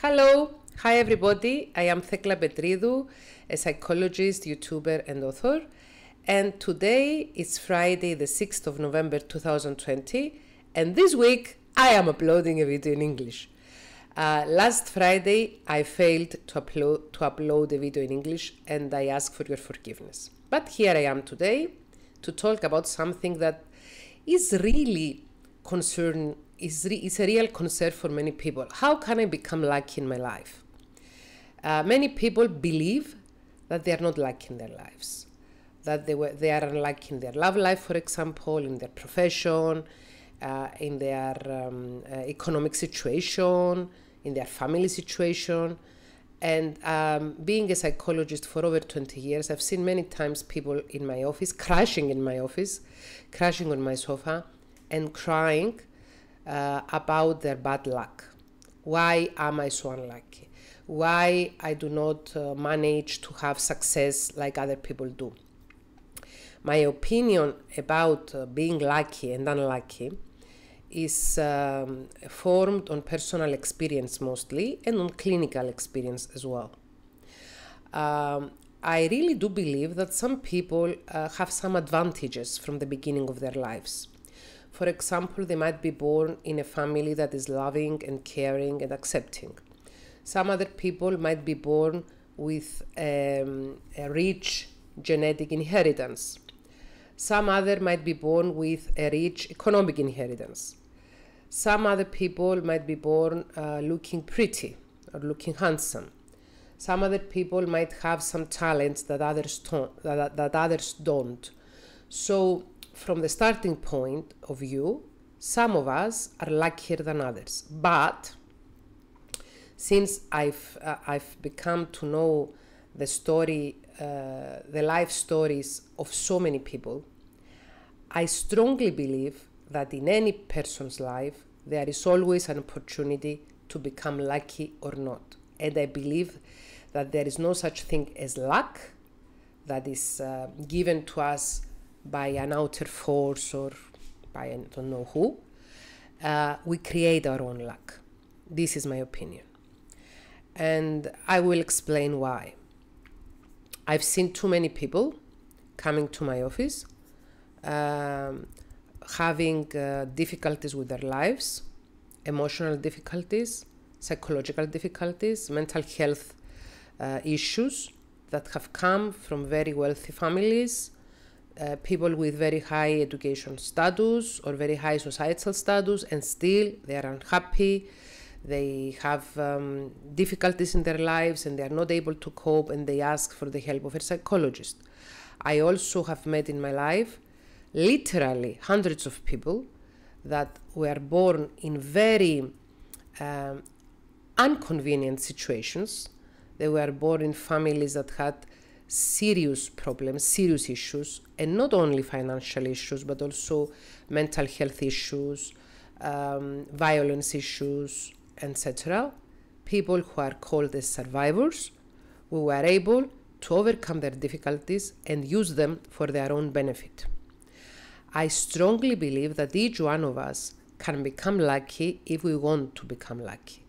Hello, hi everybody, I am Thekla Petridou, a psychologist, YouTuber and author, and today is Friday the 6th of November 2020, and this week I am uploading a video in English. Last Friday I failed to upload a video in English and I ask for your forgiveness. But here I am today to talk about something that is really concern. It's a real concern for many people. How can I become lucky in my life? Many people believe that they are not lucky in their lives, that they are unlucky in their love life, for example, in their profession, in their economic situation, in their family situation. And being a psychologist for over 20 years, I've seen many times people in my office, crashing on my sofa and crying about their bad luck. Why am I so unlucky? Why I do not manage to have success like other people do? My opinion about being lucky and unlucky is formed on personal experience mostly and on clinical experience as well. I really do believe that some people have some advantages from the beginning of their lives. For example, they might be born in a family that is loving and caring and accepting. Some other people might be born with a rich genetic inheritance. Some other might be born with a rich economic inheritance. Some other people might be born looking pretty or looking handsome. Some other people might have some talents that others don't. So, from the starting point of view, some of us are luckier than others. But since I've become to know the story, the life stories of so many people, I strongly believe that in any person's life there is always an opportunity to become lucky or not. And I believe that there is no such thing as luck that is given to us by an outer force or by I don't know who. We create our own luck. This is my opinion. And I will explain why. I've seen too many people coming to my office, having difficulties with their lives, emotional difficulties, psychological difficulties, mental health issues that have come from very wealthy families, people with very high education status or very high societal status, and still they are unhappy, they have difficulties in their lives and they are not able to cope, and they ask for the help of a psychologist. I also have met in my life literally hundreds of people that were born in very inconvenient situations. They were born in families that had serious problems, serious issues, and not only financial issues, but also mental health issues, violence issues, etc. People who are called as survivors, who were able to overcome their difficulties and use them for their own benefit. I strongly believe that each one of us can become lucky if we want to become lucky.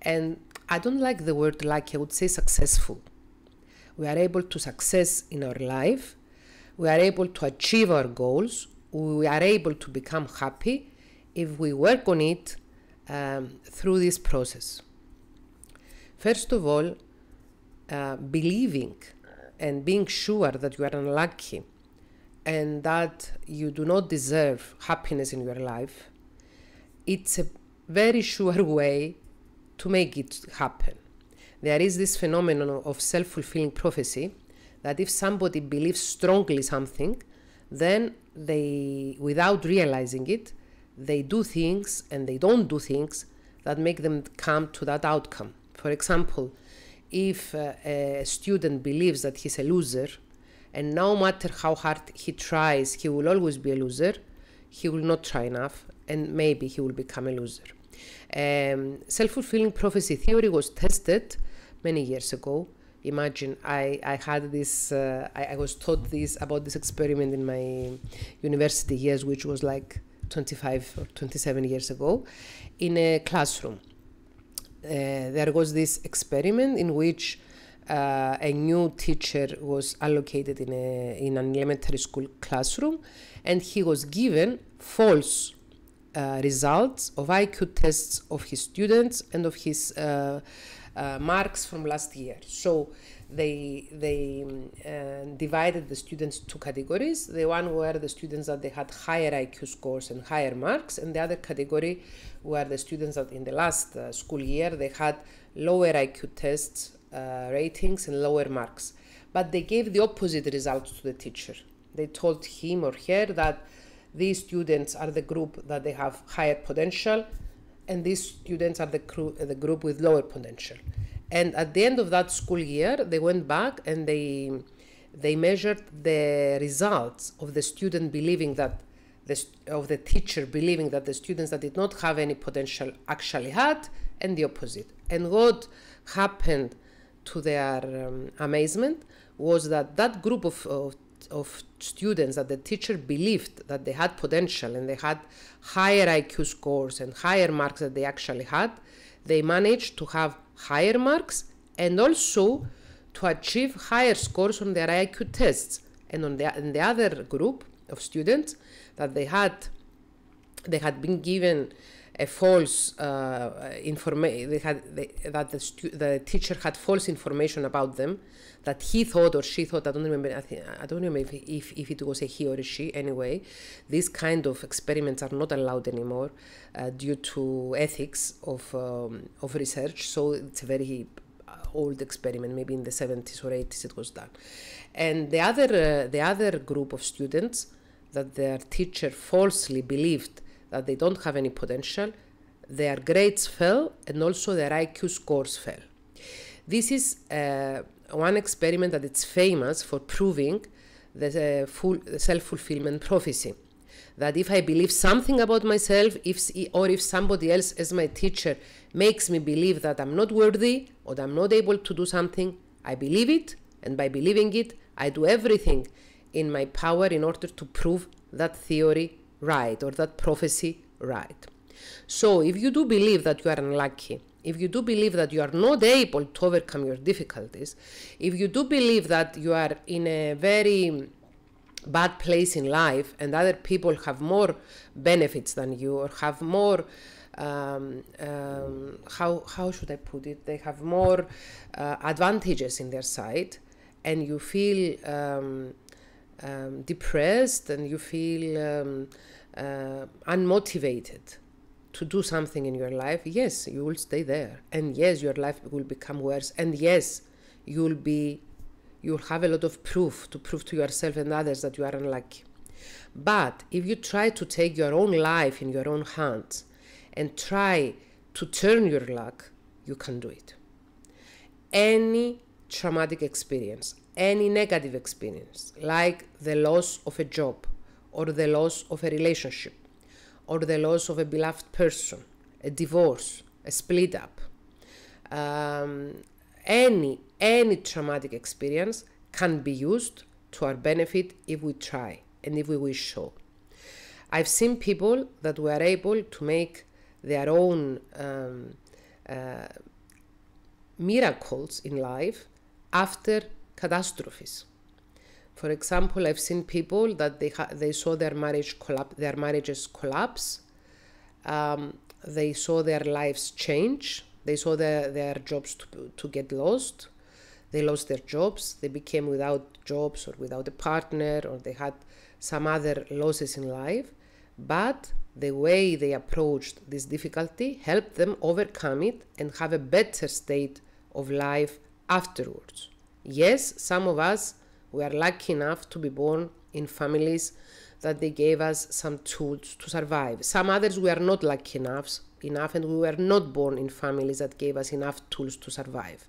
And I don't like the word lucky, I would say successful. We are able to success in our life, we are able to achieve our goals, we are able to become happy if we work on it through this process. First of all, believing and being sure that you are unlucky and that you do not deserve happiness in your life, it's a very sure way to make it happen. There is this phenomenon of self-fulfilling prophecy that if somebody believes strongly something, then they, without realizing it, they do things and they don't do things that make them come to that outcome. For example, if a student believes that he's a loser, and no matter how hard he tries, he will always be a loser, he will not try enough, and maybe he will become a loser. Self-fulfilling prophecy theory was tested many years ago. Imagine I had this, I was taught this about this experiment in my university years, which was like 25 or 27 years ago, in a classroom. there was this experiment in which a new teacher was allocated in an elementary school classroom, and he was given false results of IQ tests of his students and of his marks from last year. So they divided the students into two categories. The one were the students that they had higher IQ scores and higher marks, and the other category were the students that in the last school year they had lower IQ tests, ratings, and lower marks. But they gave the opposite results to the teacher. They told him or her that these students are the group that they have higher potential, and these students are the group with lower potential. And at the end of that school year, they went back and they measured the results of the student believing that, of the teacher believing that the students that did not have any potential actually had, and the opposite. And what happened to their amazement was that that group of students that the teacher believed that they had potential and they had higher IQ scores and higher marks than they actually had, they managed to have higher marks and also to achieve higher scores on their IQ tests. And on the other group of students that they had been given a false information, the teacher had false information about them, that he thought or she thought, I don't remember if it was a he or a she. Anyway, these kind of experiments are not allowed anymore due to ethics of research. So it's a very old experiment, maybe in the 70s or 80s it was done. And the other group of students that their teacher falsely believed that they don't have any potential, their grades fell and also their IQ scores fell. This is one experiment that it's famous for proving the full self-fulfillment prophecy. That if I believe something about myself, or if somebody else as my teacher makes me believe that I'm not worthy or that I'm not able to do something, I believe it, and by believing it, I do everything in my power in order to prove that theory right, or that prophecy right. So if you do believe that you are unlucky, if you do believe that you are not able to overcome your difficulties, if you do believe that you are in a very bad place in life and other people have more benefits than you, or have more, how should I put it? They have more advantages in their side, and you feel depressed, and you feel unmotivated to do something in your life, yes, you will stay there, and yes, your life will become worse, and yes, you'll have a lot of proof to prove to yourself and others that you are unlucky. But if you try to take your own life in your own hands and try to turn your luck, you can do it. Any traumatic experience, any negative experience, like the loss of a job, or the loss of a relationship, or the loss of a beloved person, a divorce, a split up, any traumatic experience can be used to our benefit if we try and if we wish so. I've seen people that were able to make their own miracles in life after catastrophes. For example, I've seen people that they saw their marriages collapse, they saw their lives change, they saw their jobs to get lost, they lost their jobs, they became without jobs or without a partner, or they had some other losses in life, but the way they approached this difficulty helped them overcome it and have a better state of life afterwards. Yes, some of us, we are lucky enough to be born in families that they gave us some tools to survive. Some others, we are not lucky enough, and we were not born in families that gave us enough tools to survive.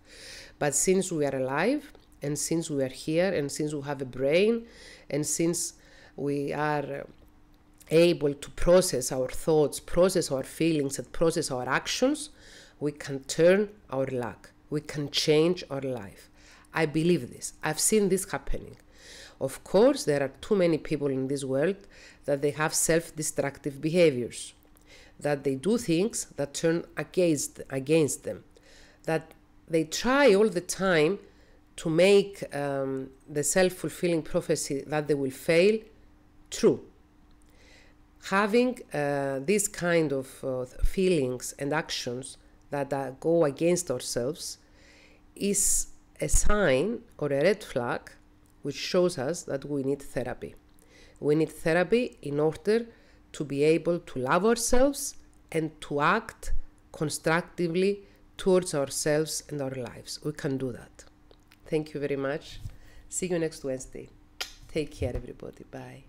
But since we are alive, and since we are here, and since we have a brain, and since we are able to process our thoughts, process our feelings, and process our actions, we can turn our luck. We can change our life. I believe this. I've seen this happening. Of course, there are too many people in this world that they have self-destructive behaviors. that they do things that turn against them, that they try all the time to make the self-fulfilling prophecy that they will fail true. Having these kind of feelings and actions that go against ourselves is a sign or a red flag which shows us that we need therapy. We need therapy in order to be able to love ourselves and to act constructively towards ourselves and our lives. We can do that. Thank you very much. See you next Wednesday. Take care, everybody. Bye.